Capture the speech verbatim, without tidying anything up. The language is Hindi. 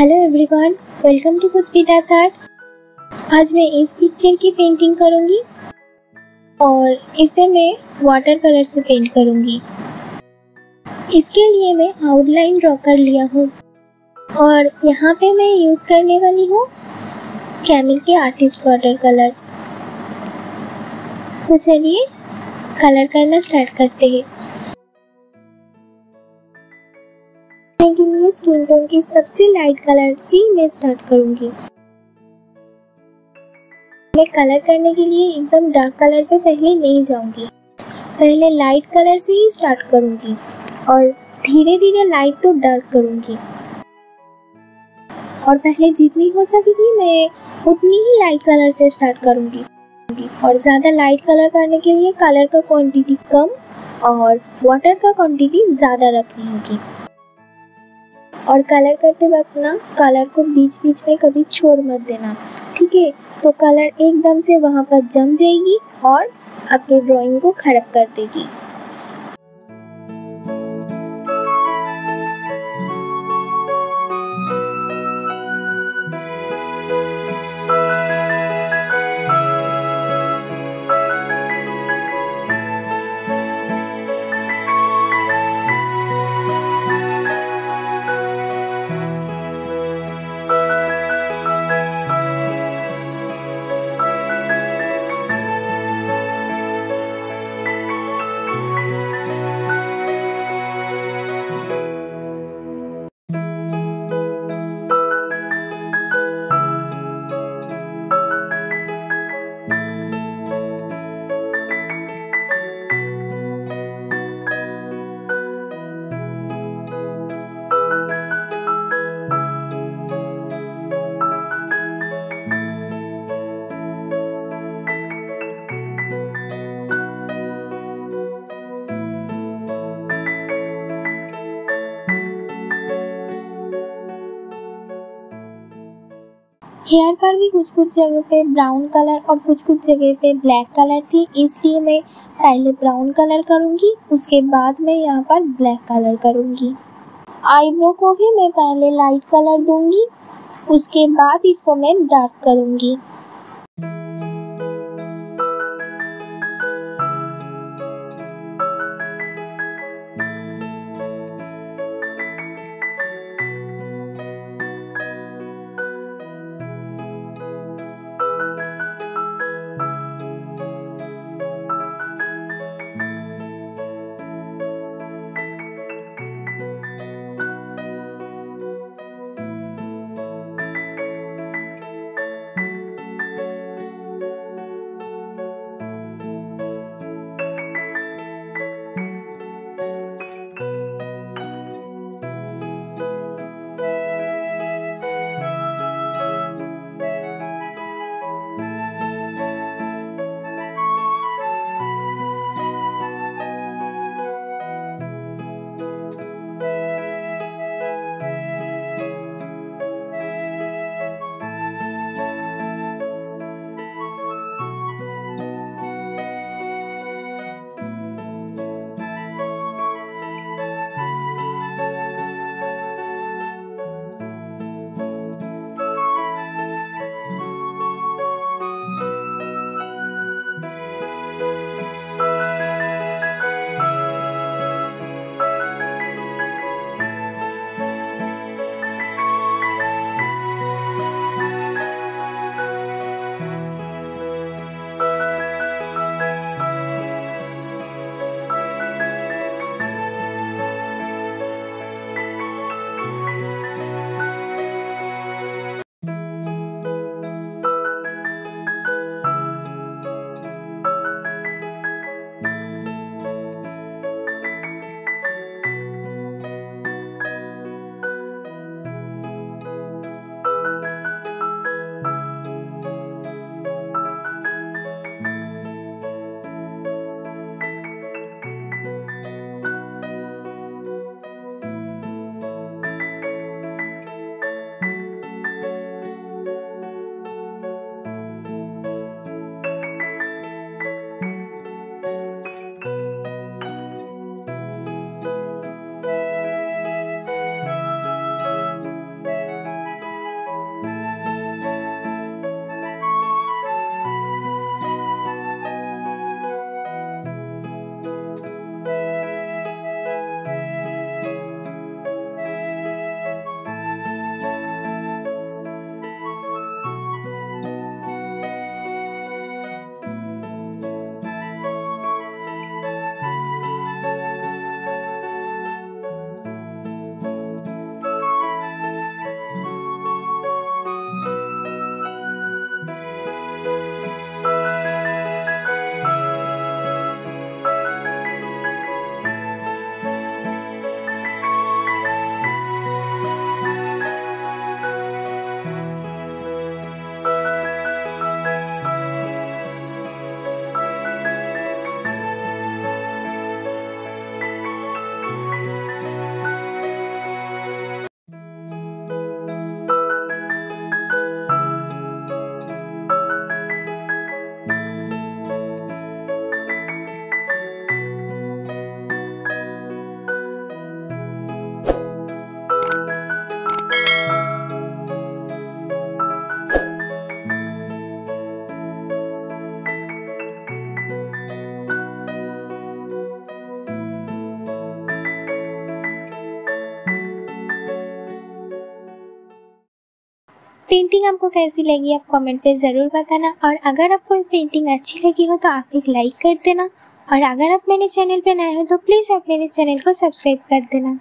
Hello everyone, welcome to Pushpita art. आज मैं इस पिक्चर की पेंटिंग करूंगी और इसे मैं वाटर कलर से पेंट करूंगी। इसके लिए मैं आउटलाइन ड्रॉ कर लिया हूँ और यहाँ पे मैं यूज़ करने वाली हूँ कैमल के आर्टिस्ट वाटर कलर। तो चलिए कलर करना स्टार्ट करते हैं। के लिए स्किन टोन के सबसे लाइट कलर से मैं स्टार्ट करूंगी। मैं कलर करने के लिए एकदम डार्क कलर पे पहले नहीं जाऊंगी, पहले लाइट कलर से ही स्टार्ट करूंगी और धीरे धीरे लाइट टू डार्क करूंगी। और पहले जितनी हो सकेगी मैं उतनी ही लाइट कलर से स्टार्ट करूंगी और ज़्यादा लाइट कलर करने के लिए कलर का क्वांटिटी कम और वाटर का क्वांटिटी ज़्यादा रखनी होगी। और कलर करते वक्त ना कलर को बीच बीच में कभी छोड़ मत देना, ठीक है? तो कलर एकदम से वहाँ पर जम जाएगी और आपके ड्राइंग को खराब कर देगी। हेयर पर भी कुछ कुछ जगह पे ब्राउन कलर और कुछ कुछ जगह पे ब्लैक कलर थी, इसलिए मैं पहले ब्राउन कलर करूँगी, उसके बाद मैं यहाँ पर ब्लैक कलर करूँगी। आईब्रो को भी मैं पहले लाइट कलर दूँगी, उसके बाद इसको मैं डार्क करूँगी। पेंटिंग आपको कैसी लगी आप कमेंट पे ज़रूर बताना, और अगर आपको ये पेंटिंग अच्छी लगी हो तो आप एक लाइक कर देना, और अगर आप मेरे चैनल पे नए हो तो प्लीज़ आप मेरे चैनल को सब्सक्राइब कर देना।